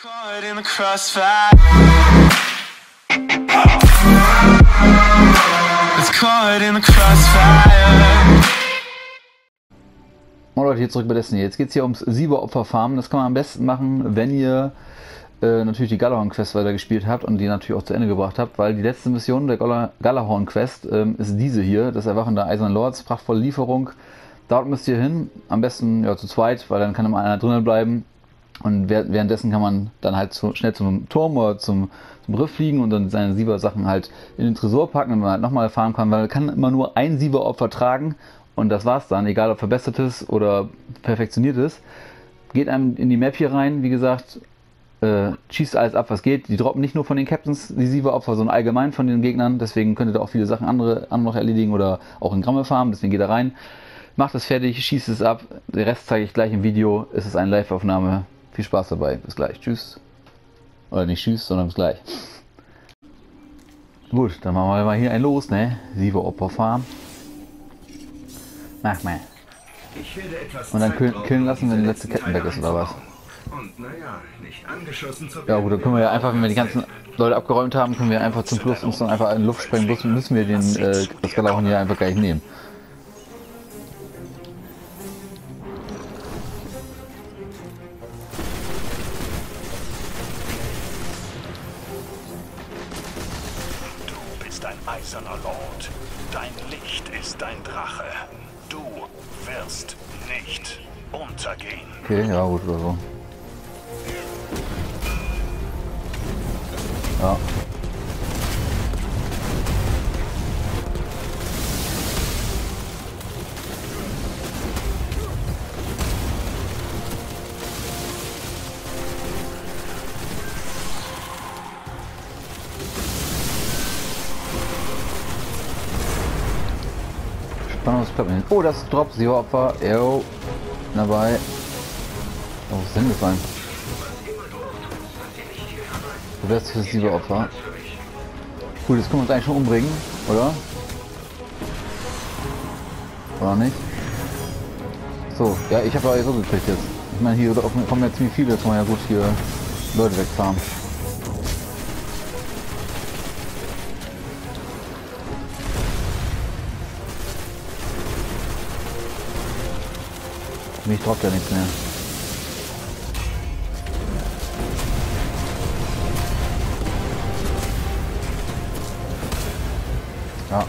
Caught in the crossfire. It's caught in the crossfire. Moin Leute, hier zurück bei Destiny. Jetzt geht es hier ums Sieberopferfarmen. Das kann man am besten machen, wenn ihr natürlich die Galahorn-Quest weitergespielt habt und die natürlich auch zu Ende gebracht habt, weil die letzte Mission der Galahorn-Quest ist diese hier, das Erwachen der Eisernen Lords, prachtvolle Lieferung. Dort müsst ihr hin, am besten ja, zu zweit, weil dann kann immer einer drinnen bleiben und währenddessen kann man dann halt schnell zum Turm oder zum Riff fliegen und dann seine Sieber-Sachen halt in den Tresor packen und man halt nochmal farmen kann, weil man kann immer nur ein Sieberopfer tragen und das war's dann, egal ob verbessertes oder perfektioniertes. Geht einem in die Map hier rein, wie gesagt, schießt alles ab, was geht. Die droppen nicht nur von den Captains die Sieberopfer, sondern allgemein von den Gegnern. Deswegen könnt ihr da auch viele Sachen andere noch erledigen oder auch in Gramme farmen. Deswegen geht da rein, macht es fertig, schießt es ab. Den Rest zeige ich gleich im Video. Es ist eine Live-Aufnahme. Viel Spaß dabei. Bis gleich. Tschüss. Oder nicht tschüss, sondern bis gleich. Gut, dann machen wir mal hier ein Los, ne? Sieberopfer farmen. Mach mal. Und dann killen lassen, wenn die letzte Captain weg ist oder was? Und naja, nicht angeschossen zu werden. Ja gut, dann können wir ja einfach, wenn wir die ganzen Leute abgeräumt haben, können wir einfach zum Schluss uns dann einfach in Luft sprengen. Bloß müssen wir das Galahorn hier einfach gleich nehmen. Du bist ein eiserner Lord. Dein Licht ist dein Drache. Du wirst nicht untergehen. Okay, ja gut, oder so. Ja. Spannungsklappen hin. Oh, das Drop, Sieberopfer. Yo. Dabei. Da muss es hingefallen. Du wärst für das Sieberopfer. Gut, jetzt können wir uns eigentlich schon umbringen, oder? Oder nicht? So, ja, ich habe aber so gekriegt jetzt. Ich meine, hier kommen ja ziemlich viele, jetzt wollen wir ja gut hier Leute wegfahren. Mich droppt ja nichts mehr. Ja.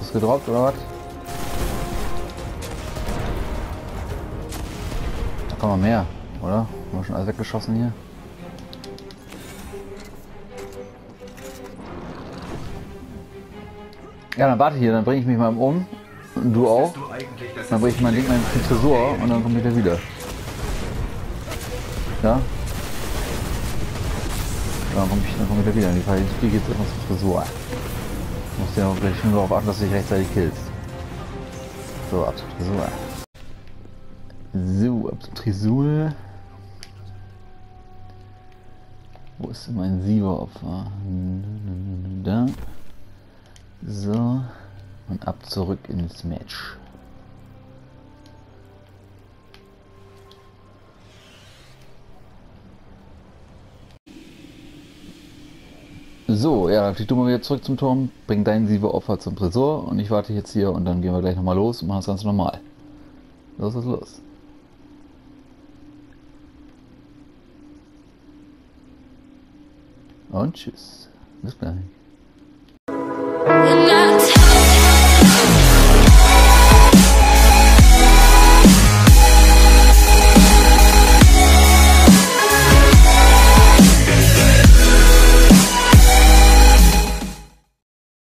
Ist gedroppt oder was? Da kommen wir mehr, oder? Haben wir schon alles weggeschossen hier? Ja, dann warte hier, dann bringe ich mich mal um. Und du auch. Dann bringe ich mein Ding mal in den Tresor und dann komme ich da wieder. Ja? Dann komme ich da wieder in die Falle. Hier geht es einfach zum Tresor. Du musst ja auch gleich schon darauf achten, dass du dich rechtzeitig killst. So, ab zum Tresor. So, ab zum Tresor. Wo ist denn mein Sieberopfer? Da. So, und ab zurück ins Match. So, ja, dann fliegt du mal wieder zurück zum Turm, bring deinen Sieberopfer zum Tresor und ich warte jetzt hier und dann gehen wir gleich nochmal los und machen das ganz normal. Los ist los. Und tschüss. Bis gleich.